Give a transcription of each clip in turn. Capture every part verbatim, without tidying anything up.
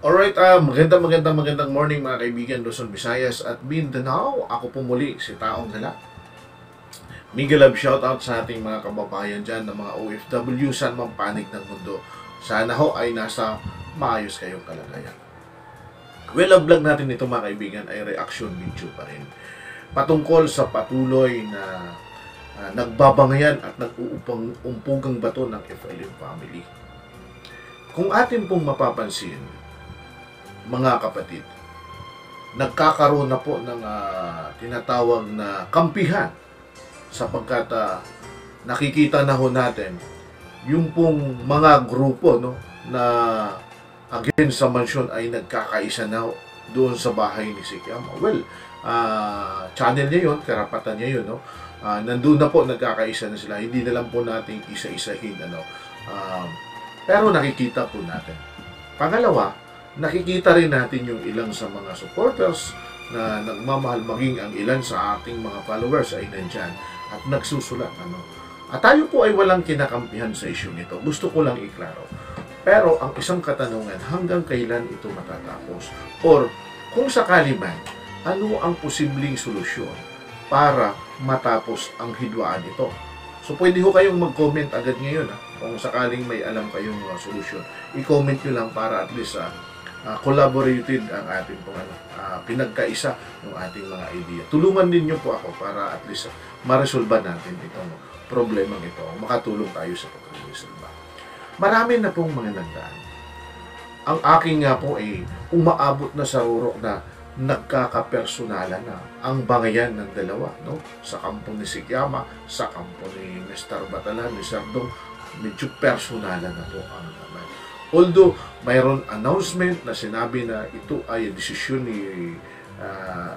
Alright, uh, magandang magandang magandang morning mga kaibigan, Luzon, Visayas at Mindanao. Ako po muli si Taong Gala. Mega love shoutout sa ating mga kababayan dyan ng mga O F W saan mang panig ng mundo. Sana ho ay nasa maayos kayong kalagayan. Well, ang vlog natin ito mga kaibigan ay reaction video pa rin. Patungkol sa patuloy na uh, nagbabangayan at nag-uumpugang bato ng F L M family. Kung atin pong mapapansin, mga kapatid, nagkakaroon na po ng uh, tinatawag na kampihan sapagkat uh, nakikita na ho natin yung pong mga grupo no, na again sa mansyon ay nagkakaisa na ho doon sa bahay ni Sigiama. Well, uh, channel niya yun, karapatan niya yun. No? Uh, nandun na po, nagkakaisa na sila. Hindi na lang po natin isa-isahin. Ano? Uh, pero nakikita po natin. Pangalawa, nakikita rin natin yung ilang sa mga supporters na nagmamahal, maging ang ilan sa ating mga followers ay nandyan at nagsusulat. Ano? At tayo po ay walang kinakampihan sa issue nito. Gusto ko lang iklaro. Pero ang isang katanungan, hanggang kailan ito matatapos? Or kung sakali man, ano ang posibleng solusyon para matapos ang hidwaan nito? So pwede ho kayong mag-comment agad ngayon. Ha? Kung sakaling may alam kayong uh, solusyon, i-comment nyo lang para at least sa uh, Uh, collaborated ang ating pong, uh, pinagkaisa ng ating mga idea. Tulungan din niyo po ako para at least uh, ma-resolve natin itong problemang ito. Makatulong tayo sa pag-resolve. Marami na pong mga nagdaan. Ang aking nga po ay umaabot na sa rurok na nagkakapersonala na ang bangayan ng dalawa. No? Sa kampo ni Sigiama, sa kampo ni Mister Batala, ni Sardong, medyo personala na po ang naman. Although, mayroon announcement na sinabi na ito ay desisyon ni uh,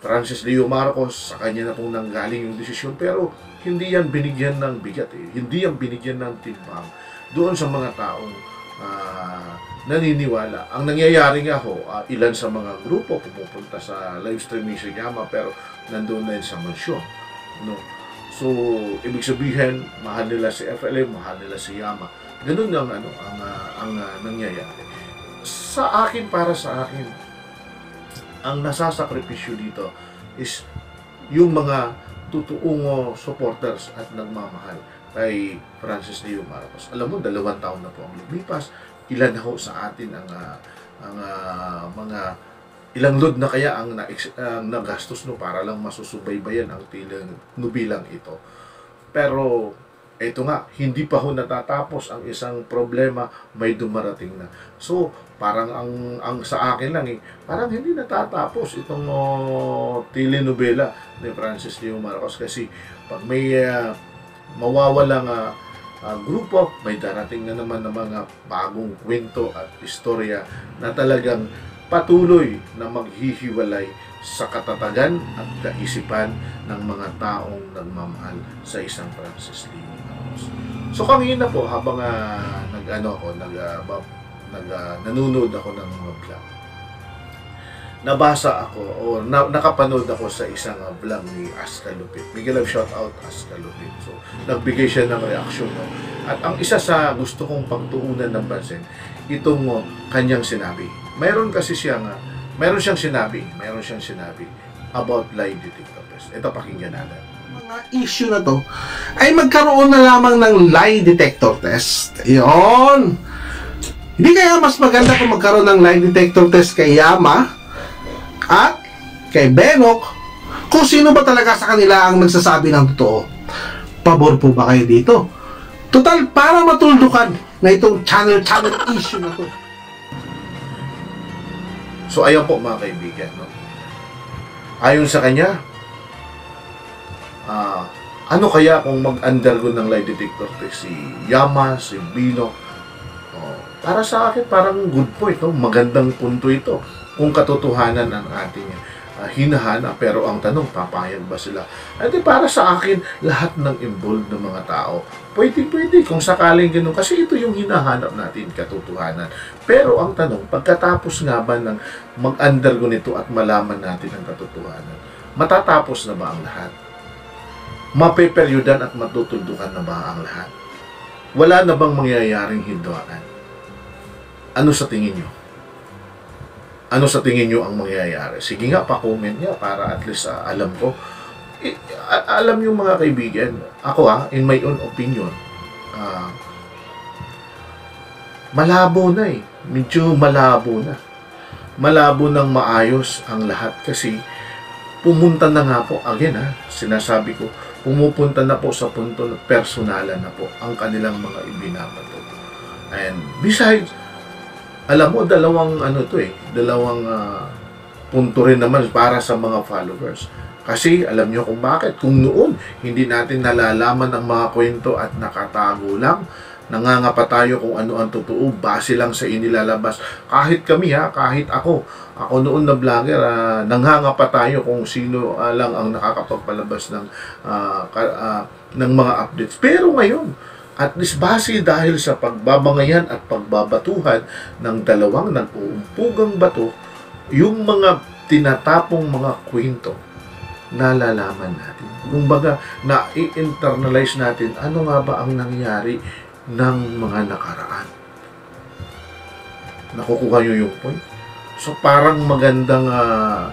Francis Leo Marcos, sa kanya na pong nanggaling yung desisyon, pero hindi yan binigyan ng bigat, eh. Hindi yan binigyan ng timbang doon sa mga taong uh, naniniwala. Ang nangyayari nga ho, uh, ilan sa mga grupo pupunta sa live stream ni Yama, pero nandoon na yun sa mansyon. No? So, ibig sabihin, mahal nila si F L M, mahal nila si Yama. Ganun ang, ano, ang, uh, ang uh, nangyayari. Sa akin, para sa akin, ang nasasakripisyo dito is yung mga totoong supporters at nagmamahal kay Francis Leo Marcos. Alam mo, dalawang taon na po ang lumipas. Ilan na ho sa atin ang, uh, ang uh, mga ilang load na kaya ang, na, ang nagastos no para lang masusubaybayan ang tilang nubilang ito. Pero ito nga, hindi pa ho natatapos ang isang problema, may dumarating na. So, parang ang, ang sa akin lang eh, parang hindi natatapos itong oh, telenovela ni Francis Leo Marcos kasi pag may uh, mawawalang uh, uh, grupo, may darating na naman ng mga bagong kwento at istorya na talagang patuloy na maghihiwalay sa katatagan at kaisipan ng mga taong nagmamahal sa isang Francis Leo Marcos. So kanina po habang uh, nag-ano ako, nag, uh, nag uh, nanonood ako ng mga vlog. Nabasa ako o na, nakapanood ako sa isang uh, vlog ni Astalope. Miguel of shout out Astalope. So nagbigay siya ng reaksyon. No? At ang isa sa gusto kong pagtuunan ng pansin, itong uh, kanyang sinabi. Mayroon kasi siya nga uh, Meron siyang sinabi, meron siyang sinabi about Lady Detective. Ito, pakinggan natin. Mga issue na to ay magkaroon na lamang ng lie detector test. Iyon. Hindi kaya mas maganda kung magkaroon ng lie detector test kay Yama at kay Benog kung sino ba talaga sa kanila ang nagsasabi ng totoo. Pabor po ba kayo dito? Total, para matuldukan na itong channel-channel issue na to. So, ayon po mga kaibigan, no? Ayon sa kanya, uh, ano kaya kung mag-undergo ng lie detector test si Yama, si Bino? Uh, para sa akin, parang good point, no? Magandang punto ito. Kung katotohanan ang ating uh, hinahana, pero ang tanong, papayag ba sila? At para sa akin, lahat ng involved ng mga tao, pwede-pwede kung sakaling ganun. Kasi ito yung hinahanap natin, katotohanan. Pero ang tanong, pagkatapos nga ba ng mag-undergo nito at malaman natin ang katotohanan, matatapos na ba ang lahat? Mapeperyodan at matutundukan na ba ang lahat? Wala na bang mangyayaring hidwaan? Ano sa tingin nyo? ano sa tingin nyo ang mangyayari? Sige nga, pa-comment niya para at least uh, alam ko. I, a, alam nyo mga kaibigan, ako ha, in my own opinion, uh, malabo na eh. Medyo malabo na. Malabo ng maayos ang lahat kasi pumunta na nga po, again ha, sinasabi ko, pumupunta na po sa punto na personalan na po ang kanilang mga ibinabato. And besides, alam mo, dalawang ano to eh, dalawang uh, punto rin naman para sa mga followers. Kasi alam nyo kung bakit, kung noon hindi natin nalalaman ang mga kwento at nakatago lang, nangangapa tayo kung ano ang totoo base lang sa inilalabas. Kahit kami ha, kahit ako ako noon na vlogger, uh, nangangapa tayo kung sino uh, lang ang nakakapagpalabas ng uh, uh, ng mga updates. Pero ngayon, at least base dahil sa pagbabangayan at pagbabatuhan ng dalawang nag-uumpugang bato, yung mga tinatapong mga kwento nalalaman natin. Kumbaga, na-internalize natin ano nga ba ang nangyari ng mga nakaraan. Nakukuha nyo yung point? So parang magandang uh,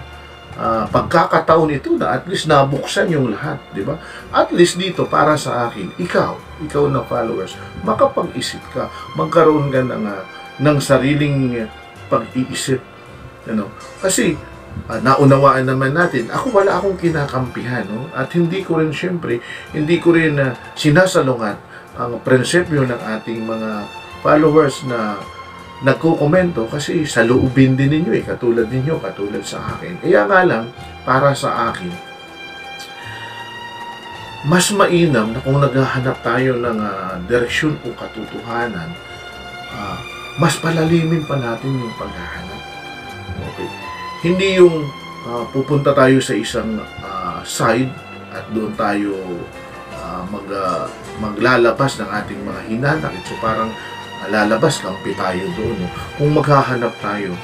uh, pagkakataon ito na at least nabuksan yung lahat, di ba? At least dito para sa akin, ikaw, ikaw na followers, makapag-isip ka, magkaroon ka ng, uh, ng sariling pag-iisip. Ano? Kasi Uh, naunawaan naman natin, ako wala akong kinakampihan, no? At hindi ko rin syempre, hindi ko rin uh, sinasalungan ang prinsipyo ng ating mga followers na nagkukomento kasi sa loobin din ninyo eh, katulad ninyo, katulad sa akin. Kaya nga lang, para sa akin, mas mainam na kung naghahanap tayo ng uh, direksyon o katotohanan, uh, mas palalimin pa natin yung paghahanap. Okay? Hindi yung uh, pupunta tayo sa isang uh, side at doon tayo uh, mag, uh, maglalabas ng ating mga hinanakit. So parang uh, lalabas, kampi tayo doon. No? Kung maghahanap tayo,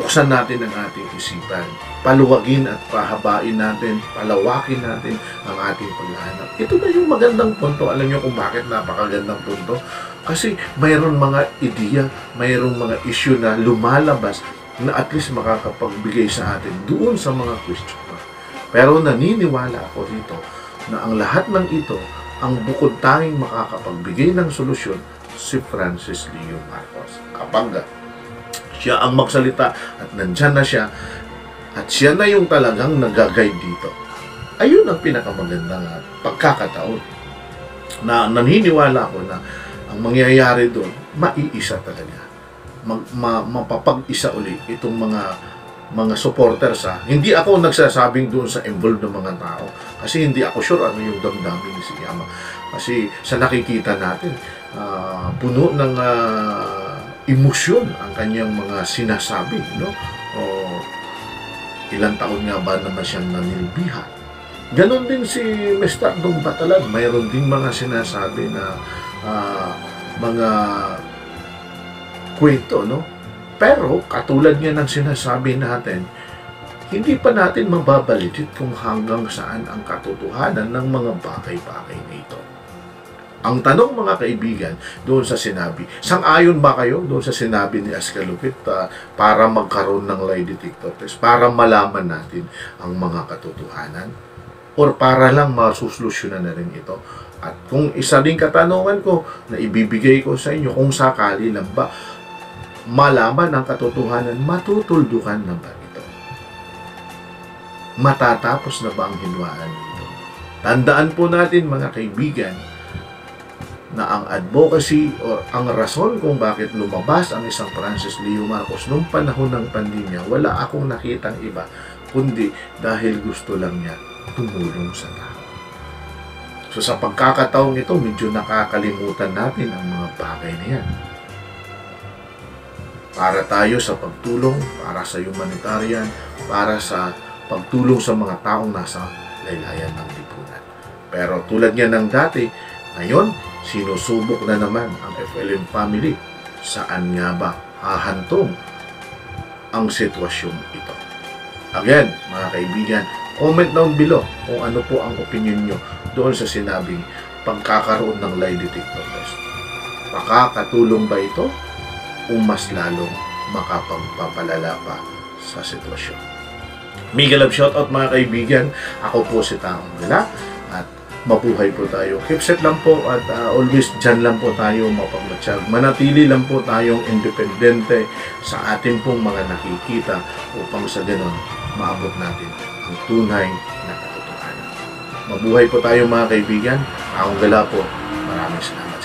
buksan natin ang ating isipan. Paluwagin at pahabain natin, palawakin natin ang ating paghahanap. Ito na yung magandang punto. Alam nyo kung bakit napakagandang punto? Kasi mayroon mga ideya, mayroon mga issue na lumalabas na at least makakapagbigay sa atin doon sa mga question pa. Pero naniniwala ako dito na ang lahat ng ito, ang bukod tanging makakapagbigay ng solusyon, si Francis Leo Marcos. Kapag siya ang magsalita at nandyan na siya, at siya na yung talagang nag-guide dito, ayun ang pinakamagandang pagkakataon na naniniwala ako na ang mangyayari doon, maiisa talaga. Mag, ma, mapapag-isa uli itong mga mga supporters ha. Hindi ako nagsasabing doon sa involved ng mga tao kasi hindi ako sure ano yung damdamin ni Sigiama kasi sa nakikita natin uh, puno ng uh, emosyon ang kanyang mga sinasabi, no? O ilang taon nga ba naman siyang nanilbihan. Ganon din si Mister Dongbatalan, mayroon din mga sinasabi na uh, mga kwento, no? Pero katulad nga ng sinasabi natin, hindi pa natin mababalitit kung hanggang saan ang katotohanan ng mga bagay-bagay nito. Ang tanong mga kaibigan doon sa sinabi, sang-ayon ba kayo doon sa sinabi ni Astalope uh, para magkaroon ng Lady Detective test, para malaman natin ang mga katotohanan or para lang masusolusyonan na rin ito? At kung isa din katanungan ko na ibibigay ko sa inyo, kung sakali lang ba malaman ang katotohanan, matutuldukan na ba ito? Matatapos na ba ang hinwaan nito? Tandaan po natin mga kaibigan na ang advocacy o ang rason kung bakit lumabas ang isang Francis Leo Marcos noong panahon ng pandemya, wala akong nakitang iba kundi dahil gusto lang niya tumulong sa tao. So sa pagkakataong ito, medyo nakakalimutan natin ang mga bagay na yan. Para tayo sa pagtulong, para sa humanitarian, para sa pagtulong sa mga taong nasa laylayan ng lipunan. Pero tulad nga ng dati, ngayon, sinusubok na naman ang F L M family. Saan nga ba hahantong ang sitwasyong ito? Again, mga kaibigan, comment down below kung ano po ang opinion nyo doon sa sinabing pagkakaroon ng lie detector test. Makakatulong ba ito? O mas lalong makapagpapalala pa sa sitwasyon. Mega love shoutout mga kaibigan. Ako po si Taong Gala at mabuhay po tayo. Keep set lang po at uh, always dyan lang po tayo mapagmatsag. Manatili lang po tayong independente sa ating pong mga nakikita upang sa ganun maabot natin ang tunay na katotohanan. Mabuhay po tayo mga kaibigan. Taong Gala po. Maraming salamat.